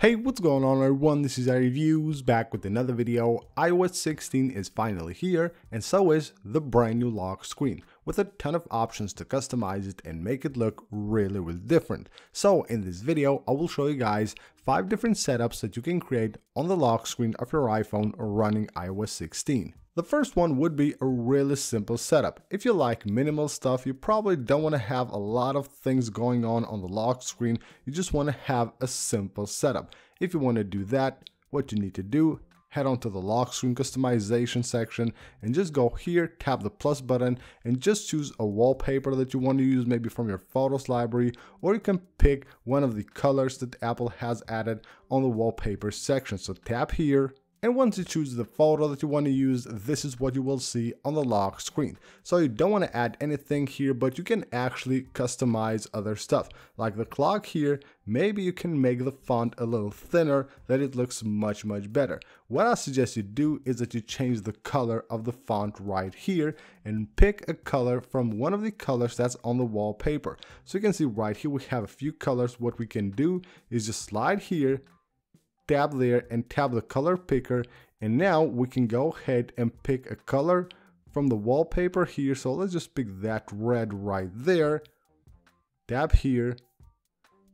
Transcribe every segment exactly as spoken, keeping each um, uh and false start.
Hey, what's going on everyone, this is iReviews, back with another video. i O S sixteen is finally here, and so is the brand new lock screen, with a ton of options to customize it and make it look really, really different. So in this video, I will show you guys five different setups that you can create on the lock screen of your iPhone running i O S sixteen. The first one would be a really simple setup. If you like minimal stuff, you probably don't want to have a lot of things going on on the lock screen. You just want to have a simple setup. If you want to do that, what you need to do, head on to the lock screen customization section and just go here, tap the plus button and just choose a wallpaper that you want to use, maybe from your photos library, or you can pick one of the colors that Apple has added on the wallpaper section. So tap here. And once you choose the photo that you want to use, this is what you will see on the lock screen. So you don't want to add anything here, but you can actually customize other stuff. Like the clock here, maybe you can make the font a little thinner, that it looks much, much better. What I suggest you do is that you change the color of the font right here and pick a color from one of the colors that's on the wallpaper. So you can see right here we have a few colors. What we can do is just slide here, tap there and tap the color picker, and now we can go ahead and pick a color from the wallpaper here. So let's just pick that red right there, tap here,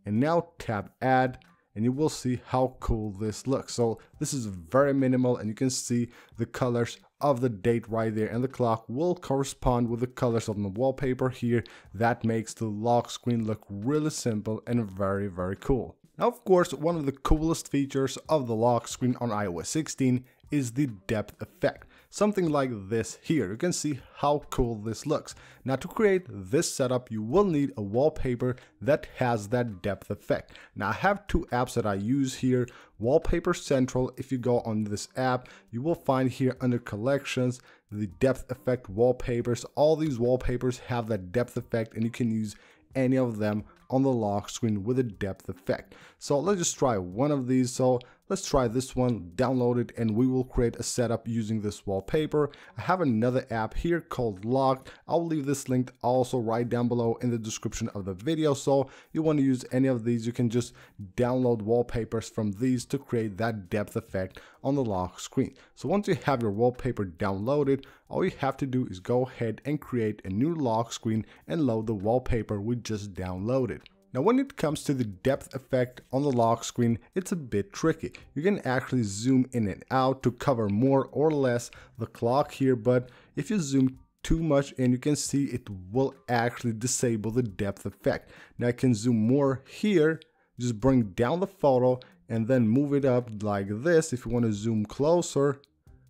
and now tap add, and you will see how cool this looks. So this is very minimal, and you can see the colors of the date right there, and the clock will correspond with the colors on the wallpaper here. That makes the lock screen look really simple and very, very cool. Now, of course, one of the coolest features of the lock screen on i O S sixteen is the depth effect. Something like this here. You can see how cool this looks. Now, to create this setup, you will need a wallpaper that has that depth effect. Now, I have two apps that I use here. Wallpaper Central, if you go on this app, you will find here under collections, the depth effect wallpapers. All these wallpapers have that depth effect, and you can use any of them on the lock screen with a depth effect. So let's just try one of these. So let's try this one, download it, and we will create a setup using this wallpaper. I have another app here called Lockd. I'll leave this link also right down below in the description of the video. So you want to use any of these, you can just download wallpapers from these to create that depth effect on the lock screen. So once you have your wallpaper downloaded, all you have to do is go ahead and create a new lock screen and load the wallpaper we just downloaded. Now, when it comes to the depth effect on the lock screen, it's a bit tricky. You can actually zoom in and out to cover more or less the clock here, but if you zoom too much in, you can see it will actually disable the depth effect. Now I can zoom more here, just bring down the photo and then move it up like this if you want to zoom closer.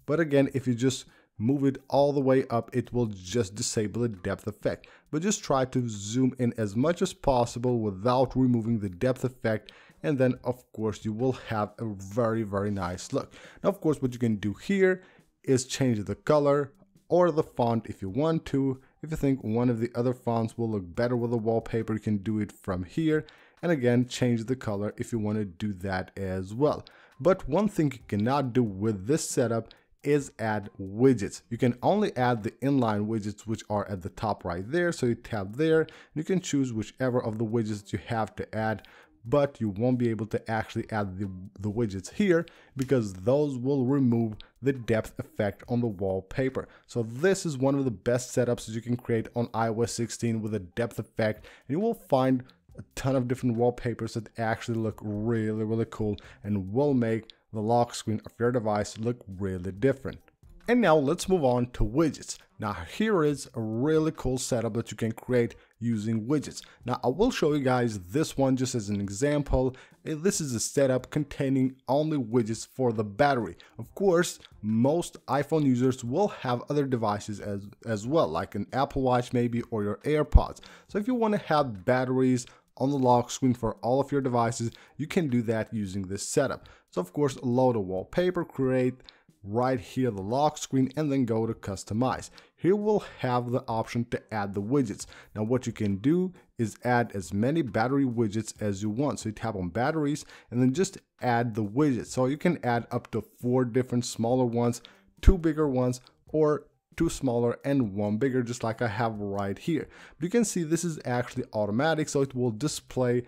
But again, if you just move it all the way up, it will just disable the depth effect. But just try to zoom in as much as possible without removing the depth effect, and then of course you will have a very, very nice look. Now of course what you can do here is change the color or the font if you want to. If you think one of the other fonts will look better with the wallpaper, you can do it from here, and again change the color if you want to do that as well. But one thing you cannot do with this setup is add widgets. You can only add the inline widgets, which are at the top right there. So you tap there and you can choose whichever of the widgets you have to add, but you won't be able to actually add the, the widgets here because those will remove the depth effect on the wallpaper. So this is one of the best setups that you can create on i O S sixteen with a depth effect, and you will find a ton of different wallpapers that actually look really, really cool and will make the lock screen of your device look really different. And now let's move on to widgets. Now here is a really cool setup that you can create using widgets. Now I will show you guys this one just as an example. This is a setup containing only widgets for the battery. Of course, most iPhone users will have other devices as, as well, like an Apple Watch maybe, or your AirPods. So if you want to have batteries on the lock screen for all of your devices, you can do that using this setup. So of course, load a wallpaper, create right here the lock screen, and then go to customize. Here we'll have the option to add the widgets. Now what you can do is add as many battery widgets as you want. So you tap on batteries and then just add the widgets. So you can add up to four different smaller ones, two bigger ones, or two smaller and one bigger, just like I have right here. But you can see this is actually automatic, so it will display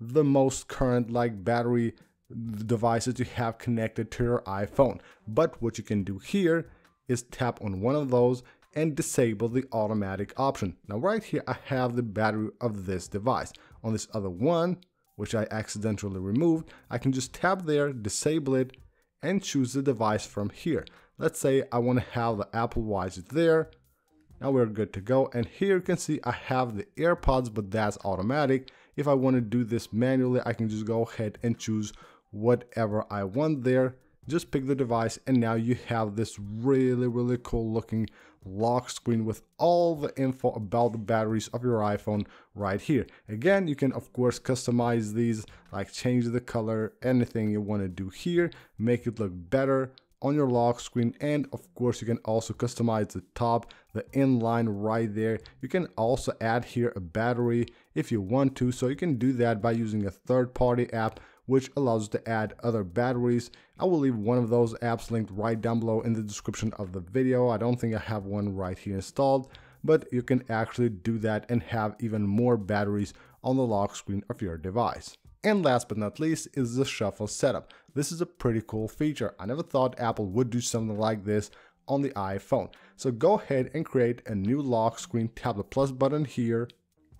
the most current, like battery the devices you have connected to your iPhone. But what you can do here is tap on one of those and disable the automatic option. Now right here I have the battery of this device. On this other one, which I accidentally removed, I can just tap there, disable it, and choose the device from here. Let's say I want to have the Apple Watch there. Now we're good to go, and here you can see I have the AirPods, but that's automatic. If I want to do this manually, I can just go ahead and choose whatever I want there. Just pick the device, and now you have this really, really cool looking lock screen with all the info about the batteries of your iPhone right here. Again, you can of course customize these, like change the color, anything you want to do here, make it look better on your lock screen. And of course you can also customize the top, the inline right there. You can also add here a battery if you want to, so you can do that by using a third-party app which allows you to add other batteries. I will leave one of those apps linked right down below in the description of the video. I don't think I have one right here installed, but you can actually do that and have even more batteries on the lock screen of your device. And last but not least is the shuffle setup. This is a pretty cool feature. I never thought Apple would do something like this on the iPhone. So go ahead and create a new lock screen, tap the plus button here,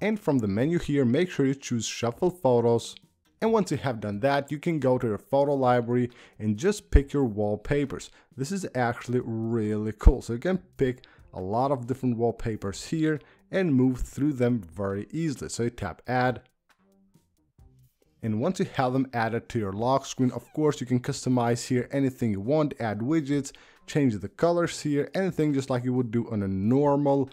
and from the menu here, make sure you choose Shuffle Photos. And once you have done that, you can go to your photo library and just pick your wallpapers. This is actually really cool. So you can pick a lot of different wallpapers here and move through them very easily. So you tap Add. And once you have them added to your lock screen, of course, you can customize here anything you want, add widgets, change the colors here, anything just like you would do on a normal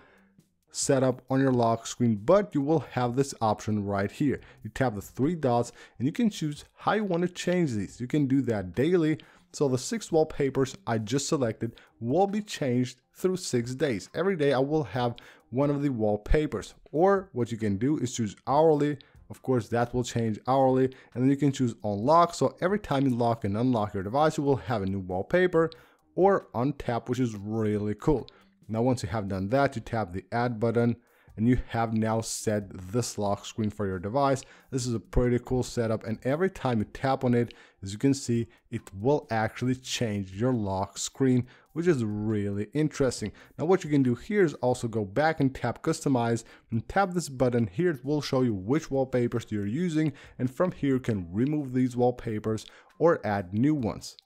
setup on your lock screen, but you will have this option right here. You tap the three dots and you can choose how you want to change these. You can do that daily. So the six wallpapers I just selected will be changed through six days. Every day I will have one of the wallpapers, or what you can do is choose hourly. Of course, that will change hourly, and then you can choose unlock. So every time you lock and unlock your device, you will have a new wallpaper, or untap, which is really cool. Now, once you have done that, you tap the add button and you have now set this lock screen for your device. This is a pretty cool setup. And every time you tap on it, as you can see, it will actually change your lock screen, which is really interesting. Now, what you can do here is also go back and tap customize and tap this button here. It will show you which wallpapers you're using. And from here, you can remove these wallpapers or add new ones.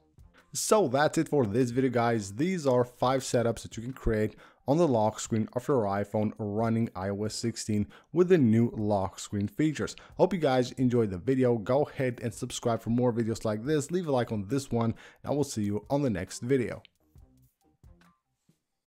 So that's it for this video, guys. These are five setups that you can create on the lock screen of your iPhone running i O S sixteen with the new lock screen features. Hope you guys enjoyed the video. Go ahead and subscribe for more videos like this. Leave a like on this one, and I will see you on the next video.